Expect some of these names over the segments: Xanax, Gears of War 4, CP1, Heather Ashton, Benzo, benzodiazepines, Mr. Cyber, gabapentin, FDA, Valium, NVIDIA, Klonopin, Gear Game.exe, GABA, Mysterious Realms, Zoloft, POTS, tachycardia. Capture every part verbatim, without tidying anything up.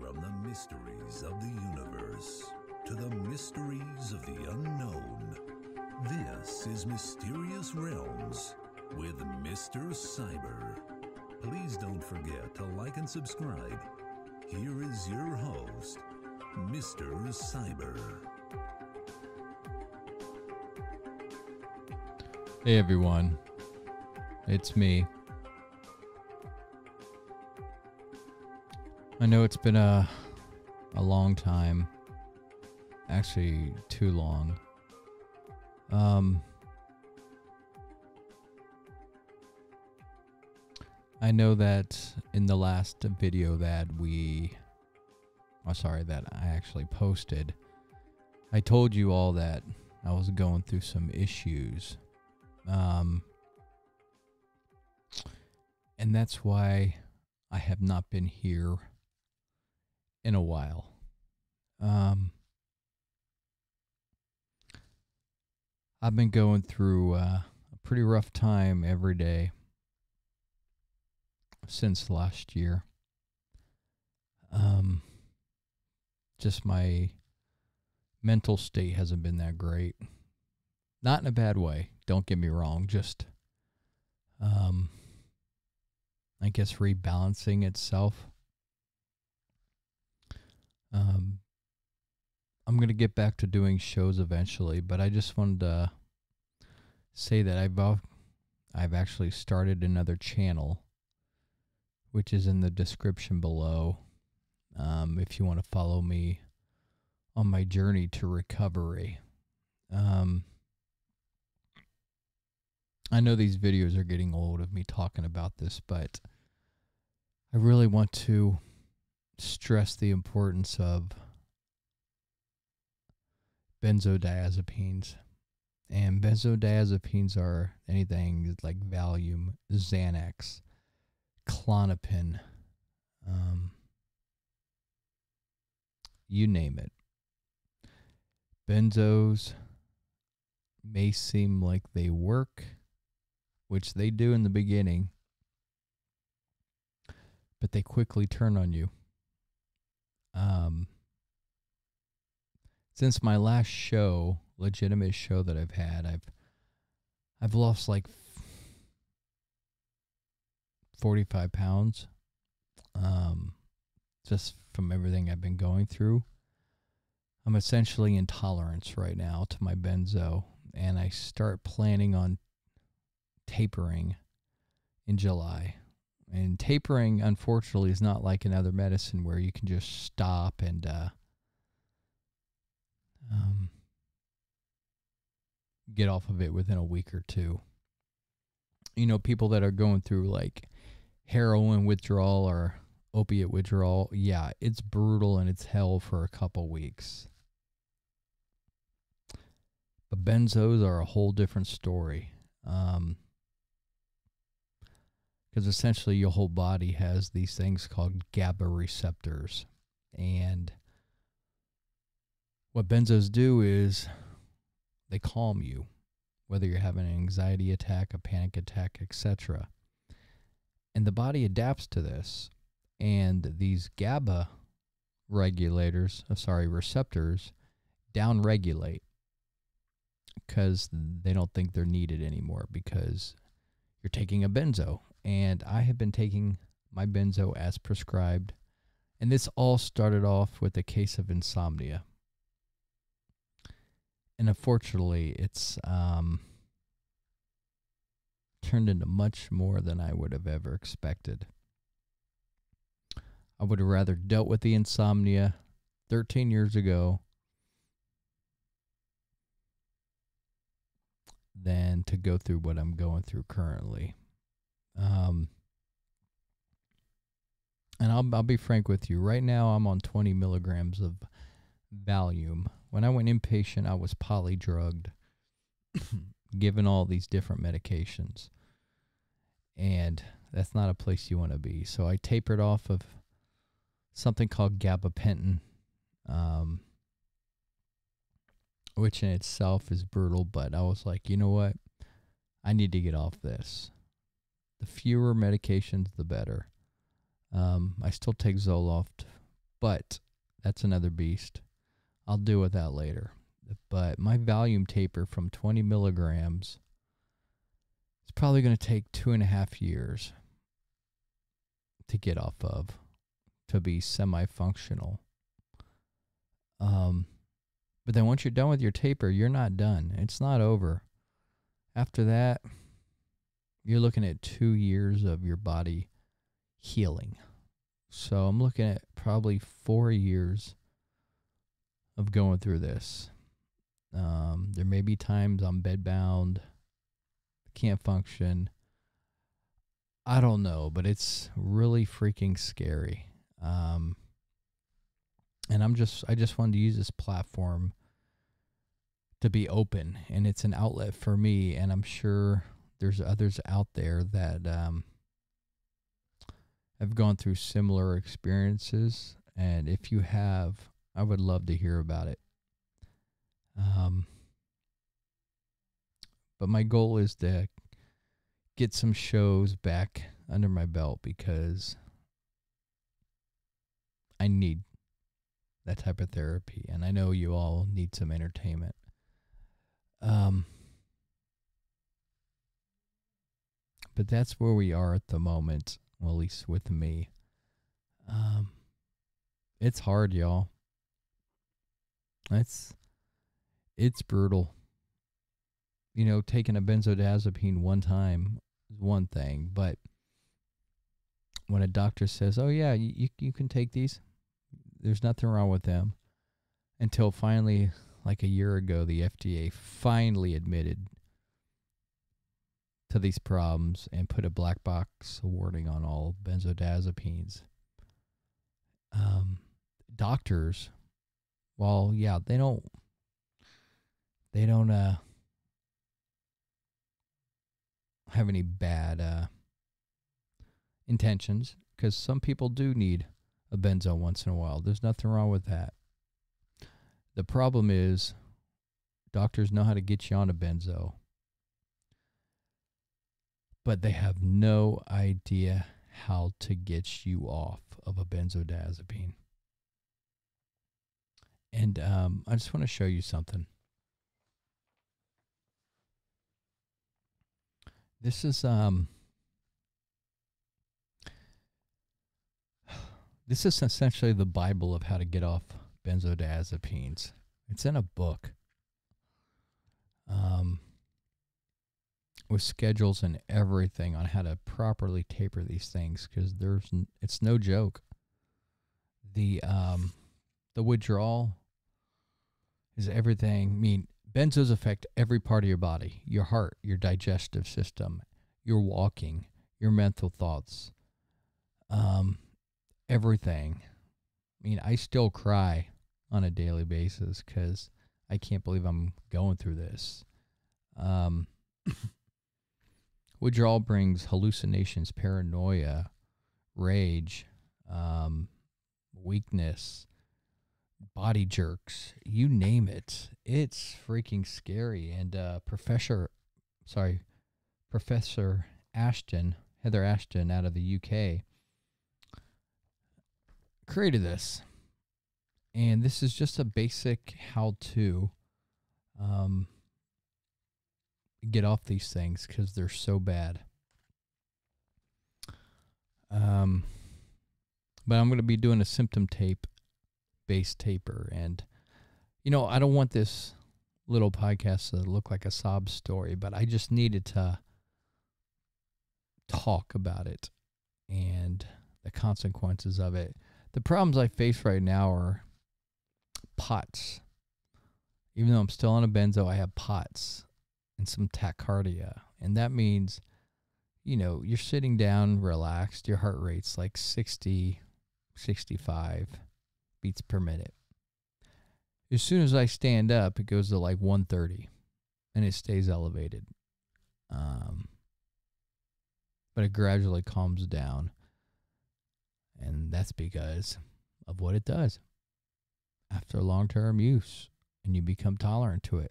from the mysteries of the universe to the mysteries of the unknown. This is Mysterious Realms with Mister Cyber. Please don't forget to like and subscribe. Here is your host, Mister Cyber. Hey everyone, it's me. I know it's been a, a long time, actually too long. Um, I know that in the last video that we, oh sorry, that I actually posted, I told you all that I was going through some issues. Um, and that's why I have not been here in a while. Um, I've been going through uh, a pretty rough time every day since last year. Um, just my mental state hasn't been that great. Not in a bad way, don't get me wrong, just, um, I guess rebalancing itself. Um, I'm going to get back to doing shows eventually, but I just wanted to say that I've, uh, I've actually started another channel, which is in the description below, um, if you want to follow me on my journey to recovery. Um... I know these videos are getting old of me talking about this, but I really want to stress the importance of benzodiazepines. And benzodiazepines are anything like Valium, Xanax, Klonopin, um, you name it. Benzos may seem like they work, which they do in the beginning, but they quickly turn on you. Um, since my last show, legitimate show that I've had, I've I've lost like forty-five pounds, um, just from everything I've been going through. I'm essentially in tolerance right now to my benzo, and I start planning on tapering in July. And tapering, unfortunately, is not like another medicine where you can just stop and uh, um, get off of it within a week or two. You know, people that are going through like heroin withdrawal or opiate withdrawal, yeah, it's brutal and it's hell for a couple weeks. But benzos are a whole different story. Um, Because essentially your whole body has these things called GABA receptors. And what benzos do is they calm you, whether you're having an anxiety attack, a panic attack, et cetera. And the body adapts to this. And these GABA regulators, oh, sorry, receptors, downregulate because they don't think they're needed anymore because you're taking a benzo. And I have been taking my benzo as prescribed. And this all started off with a case of insomnia. And unfortunately, it's um, turned into much more than I would have ever expected. I would have rather dealt with the insomnia thirteen years ago than to go through what I'm going through currently. Um, and I'll, I'll be frank with you. Right now I'm on twenty milligrams of Valium. When I went inpatient, I was polydrugged, given all these different medications, and that's not a place you want to be. So I tapered off of something called gabapentin, um, which in itself is brutal, but I was like, you know what? I need to get off this. The fewer medications, the better. Um, I still take Zoloft but that's another beast. I'll deal with that later. But my Valium taper from twenty milligrams is probably going to take two and a half years to get off of, to be semi-functional. Um, but then once you're done with your taper, you're not done. It's not over. After that, you're looking at two years of your body healing. So I'm looking at probably four years of going through this. Um, there may be times I'm bedbound, can't function. I don't know, but it's really freaking scary. Um, and I'm just, I just wanted to use this platform to be open, and it's an outlet for me. And I'm sure there's others out there that, um, have gone through similar experiences. And if you have, I would love to hear about it. Um, but my goal is to get some shows back under my belt, because I need that type of therapy. And I know you all need some entertainment. Um, but that's where we are at the moment, well, at least with me. Um, it's hard, y'all. It's, it's brutal. You know, taking a benzodiazepine one time is one thing, but when a doctor says, oh yeah, you, you can take these, there's nothing wrong with them, until finally, like a year ago, the F D A finally admitted to these problems and put a black box warning on all benzodiazepines. Um, doctors, well, yeah, they don't, they don't, uh, have any bad uh, intentions, because some people do need a benzo once in a while. There's nothing wrong with that. The problem is doctors know how to get you on a benzo, but they have no idea how to get you off of a benzodiazepine. And um, I just want to show you something. This is um this is essentially the Bible of how to get off benzodiazepines. It's in a book, um with schedules and everything on how to properly taper these things, cuz there's n it's no joke. The um the withdrawal is everything. I mean, benzos affect every part of your body, your heart, your digestive system, your walking, your mental thoughts, um, everything. I mean, I still cry on a daily basis because I can't believe I'm going through this. Um, withdrawal brings hallucinations, paranoia, rage, um, weakness, body jerks, you name it. It's freaking scary. And uh, Professor, sorry, Professor Ashton, Heather Ashton out of the U K, created this. And this is just a basic how-to um, get off these things because they're so bad. Um, but I'm going to be doing a symptom tape base taper, and you know, I don't want this little podcast to look like a sob story, but I just needed to talk about it and the consequences of it. The problems I face right now are POTS. Even though I'm still on a benzo, I have POTS and some tachycardia, and that means, you know, you're sitting down relaxed, your heart rate's like sixty, sixty-five beats per minute. As soon as I stand up, it goes to like one thirty and it stays elevated. Um, but it gradually calms down, and that's because of what it does after long-term use, and you become tolerant to it.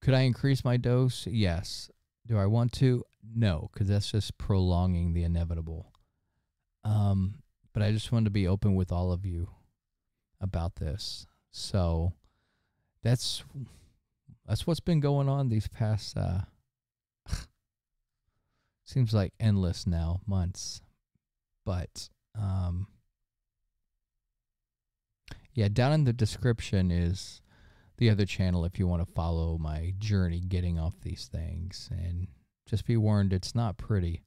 Could I increase my dose? Yes. Do I want to? No, because that's just prolonging the inevitable. Um, but I just wanted to be open with all of you about this. So that's that's what's been going on these past uh seems like endless now months. But um yeah, down in the description is the other channel if you want to follow my journey getting off these things. And just be warned, it's not pretty.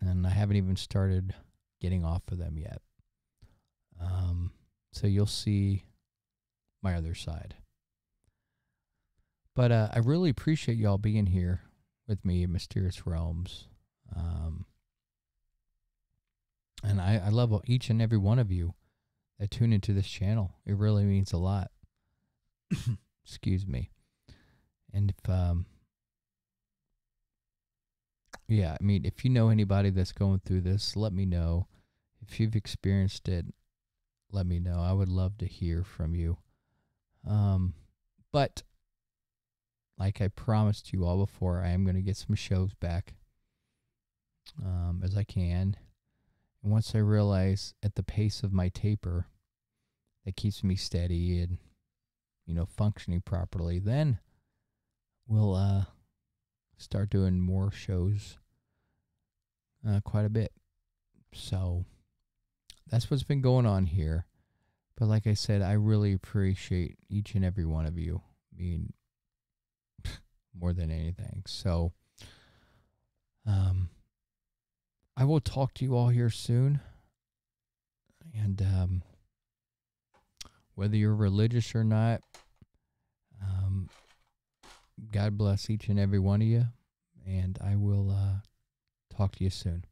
And I haven't even started getting off of them yet. Um, so you'll see my other side. But uh, I really appreciate y'all being here with me in Mysterious Realms. Um, and I, I love each and every one of you that tune into this channel. It really means a lot. Excuse me. And if, um, yeah, I mean, if you know anybody that's going through this, let me know. If you've experienced it, let me know. I would love to hear from you. Um, but like I promised you all before, I am going to get some shows back, um, as I can. And once I realize at the pace of my taper that keeps me steady and, you know, functioning properly, then we'll uh, start doing more shows uh, quite a bit. So that's what's been going on here. But like I said, I really appreciate each and every one of you. I mean, more than anything. So um, I will talk to you all here soon. And um, whether you're religious or not, um, God bless each and every one of you. And I will uh, talk to you soon.